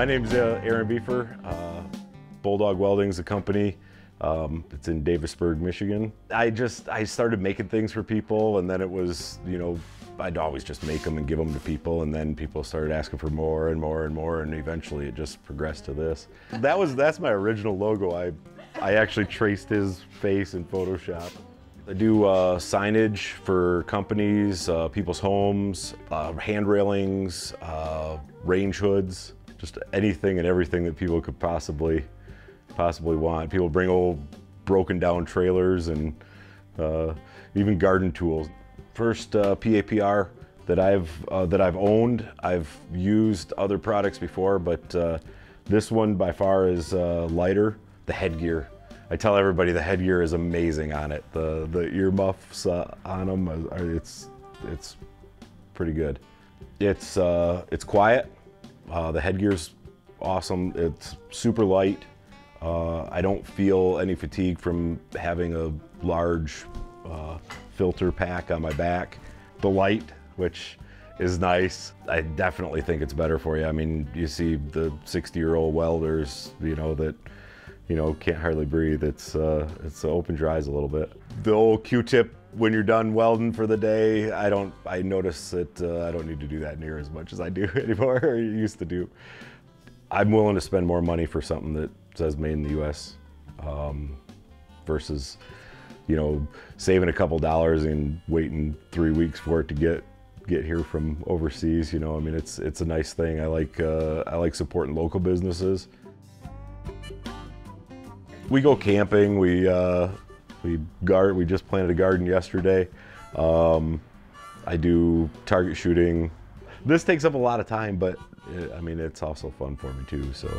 My name is Aaron Biefer. Bulldog Welding is a company. It's in Davisburg, Michigan. I started making things for people, and then it was, you know, I'd always just make them and give them to people, and then people started asking for more and more and more, and eventually it just progressed to this. That's my original logo. I actually traced his face in Photoshop. I do signage for companies, people's homes, hand railings, range hoods, just anything and everything that people could possibly want. People bring old broken down trailers and even garden tools. First PAPR that I've owned. I've used other products before, but this one by far is lighter. The headgear. I tell everybody the headgear is amazing on it. The earmuffs on them, it's pretty good. It's quiet. The headgear's awesome. It's super light. I don't feel any fatigue from having a large filter pack on my back. The light, which is nice. I definitely think it's better for you. I mean, you see the 60-year-old welders, you know, that, you know, can't hardly breathe. It's opens your eyes a little bit. The old Q-tip when you're done welding for the day, I notice that I don't need to do that near as much as I do anymore, or used to do. I'm willing to spend more money for something that says made in the U.S. Versus, you know, saving a couple dollars and waiting 3 weeks for it to get here from overseas. You know, I mean, it's a nice thing. I like supporting local businesses. We go camping. We just planted a garden yesterday. I do target shooting. This takes up a lot of time, but I mean, it's also fun for me too, so.